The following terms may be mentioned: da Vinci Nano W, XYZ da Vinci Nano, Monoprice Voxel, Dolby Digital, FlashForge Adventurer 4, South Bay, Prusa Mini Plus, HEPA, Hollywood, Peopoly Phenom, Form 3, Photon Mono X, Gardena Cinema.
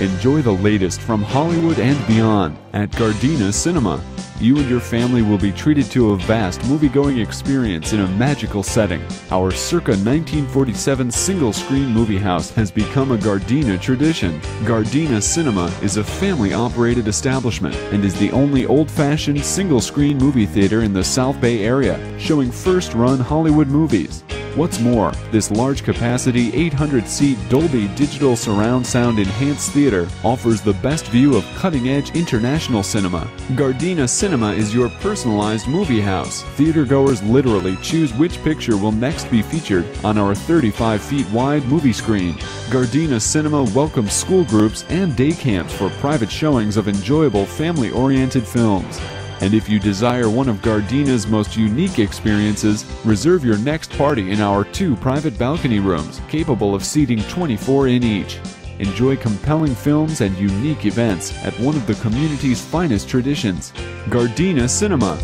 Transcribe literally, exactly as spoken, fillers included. Enjoy the latest from Hollywood and beyond at Gardena Cinema. You and your family will be treated to a vast movie-going experience in a magical setting. Our circa nineteen forty-seven single-screen movie house has become a Gardena tradition. Gardena Cinema is a family-operated establishment and is the only old-fashioned single-screen movie theater in the South Bay area, showing first-run Hollywood movies. What's more, this large-capacity eight hundred seat Dolby Digital surround sound enhanced theater offers the best view of cutting-edge international cinema. Gardena Cinema is your personalized movie house. Theatergoers literally choose which picture will next be featured on our thirty-five feet wide movie screen. Gardena Cinema welcomes school groups and day camps for private showings of enjoyable family-oriented films. And if you desire one of Gardena's most unique experiences, reserve your next party in our two private balcony rooms, capable of seating twenty-four in each. Enjoy compelling films and unique events at one of the community's finest traditions, Gardena Cinema.